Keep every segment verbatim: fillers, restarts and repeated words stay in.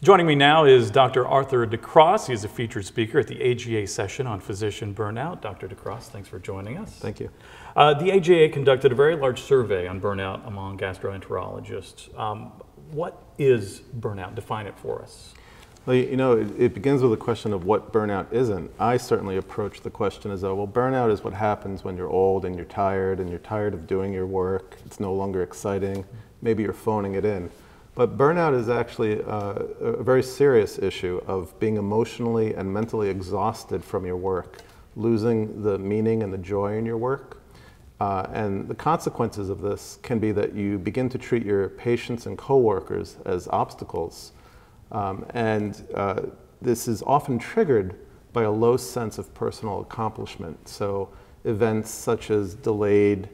Joining me now is Doctor Arthur DeCross. He is a featured speaker at the A G A session on physician burnout. Doctor DeCross, thanks for joining us. Thank you. Uh, the A G A conducted a very large survey on burnout among gastroenterologists. Um, what is burnout? Define it for us. Well, you know, it, it begins with the question of what burnout isn't. I certainly approach the question as though, well, burnout is what happens when you're old and you're tired and you're tired of doing your work. It's no longer exciting. Maybe you're phoning it in. But burnout is actually uh, a very serious issue of being emotionally and mentally exhausted from your work, losing the meaning and the joy in your work. Uh, and the consequences of this can be that you begin to treat your patients and coworkers as obstacles. Um, and uh, this is often triggered by a low sense of personal accomplishment. So events such as delayed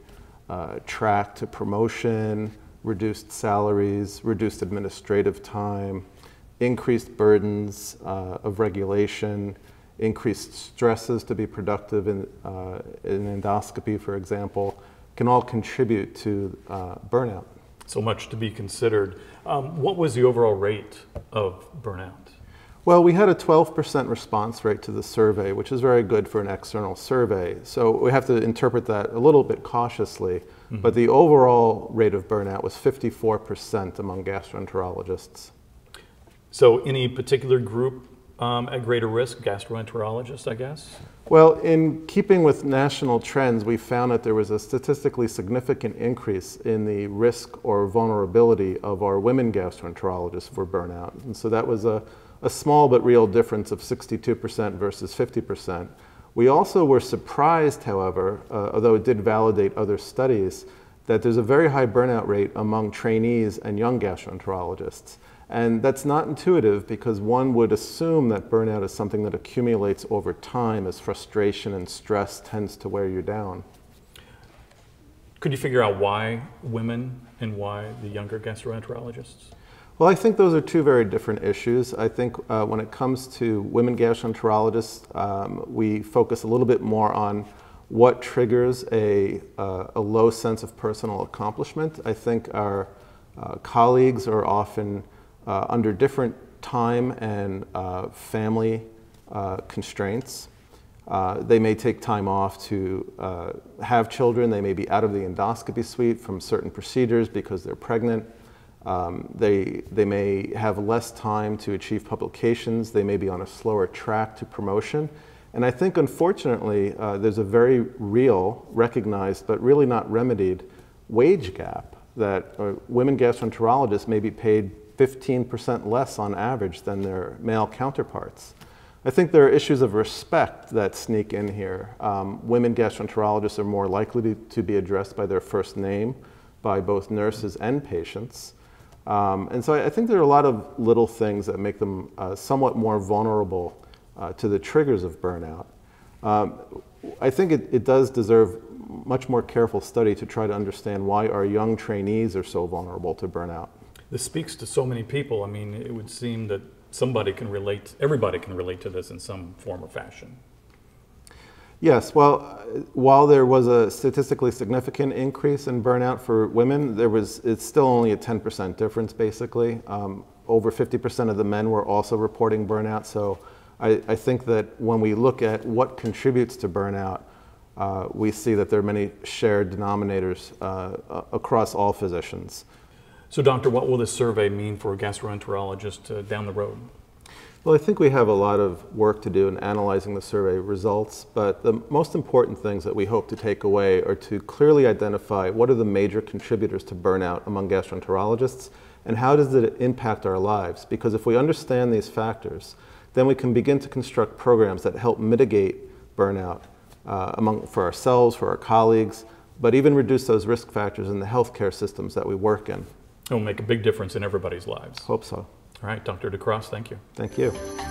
uh, track to promotion, reduced salaries, reduced administrative time, increased burdens uh, of regulation, increased stresses to be productive in, uh, in endoscopy, for example, can all contribute to uh, burnout. So much to be considered. Um, what was the overall rate of burnout? Well, we had a twelve percent response rate to the survey, which is very good for an external survey. So we have to interpret that a little bit cautiously. Mm-hmm. But the overall rate of burnout was fifty-four percent among gastroenterologists. So any particular group um, at greater risk? Gastroenterologists, I guess? Well, in keeping with national trends, we found that there was a statistically significant increase in the risk or vulnerability of our women gastroenterologists for burnout. And so that was a A small but real difference of sixty-two percent versus fifty percent. We also were surprised, however, uh, although it did validate other studies, that there's a very high burnout rate among trainees and young gastroenterologists. And that's not intuitive because one would assume that burnout is something that accumulates over time as frustration and stress tends to wear you down. Could you figure out why women and why the younger gastroenterologists? Well, I think those are two very different issues. I think uh, when it comes to women gastroenterologists, um, we focus a little bit more on what triggers a, uh, a low sense of personal accomplishment. I think our uh, colleagues are often uh, under different time and uh, family uh, constraints. Uh, they may take time off to uh, have children. They may be out of the endoscopy suite from certain procedures because they're pregnant. Um, they, they may have less time to achieve publications. They may be on a slower track to promotion. And I think, unfortunately, uh, there's a very real, recognized, but really not remedied wage gap that uh, women gastroenterologists may be paid fifteen percent less on average than their male counterparts. I think there are issues of respect that sneak in here. Um, women gastroenterologists are more likely to, to be addressed by their first name by both nurses and patients. Um, and so I, I think there are a lot of little things that make them uh, somewhat more vulnerable uh, to the triggers of burnout. Um, I think it, it does deserve much more careful study to try to understand why our young trainees are so vulnerable to burnout. This speaks to so many people. I mean, it would seem that somebody can relate, everybody can relate to this in some form or fashion. Yes, well, while there was a statistically significant increase in burnout for women, there was, it's still only a ten percent difference, basically. Um, over fifty percent of the men were also reporting burnout, so I, I think that when we look at what contributes to burnout, uh, we see that there are many shared denominators uh, across all physicians. So, doctor, what will this survey mean for a gastroenterologist uh, down the road? Well, I think we have a lot of work to do in analyzing the survey results, but the most important things that we hope to take away are to clearly identify what are the major contributors to burnout among gastroenterologists and how does it impact our lives? Because if we understand these factors, then we can begin to construct programs that help mitigate burnout uh, among, for ourselves, for our colleagues, but even reduce those risk factors in the healthcare systems that we work in. It will make a big difference in everybody's lives. Hope so. All right, Doctor DeCross, thank you. Thank you.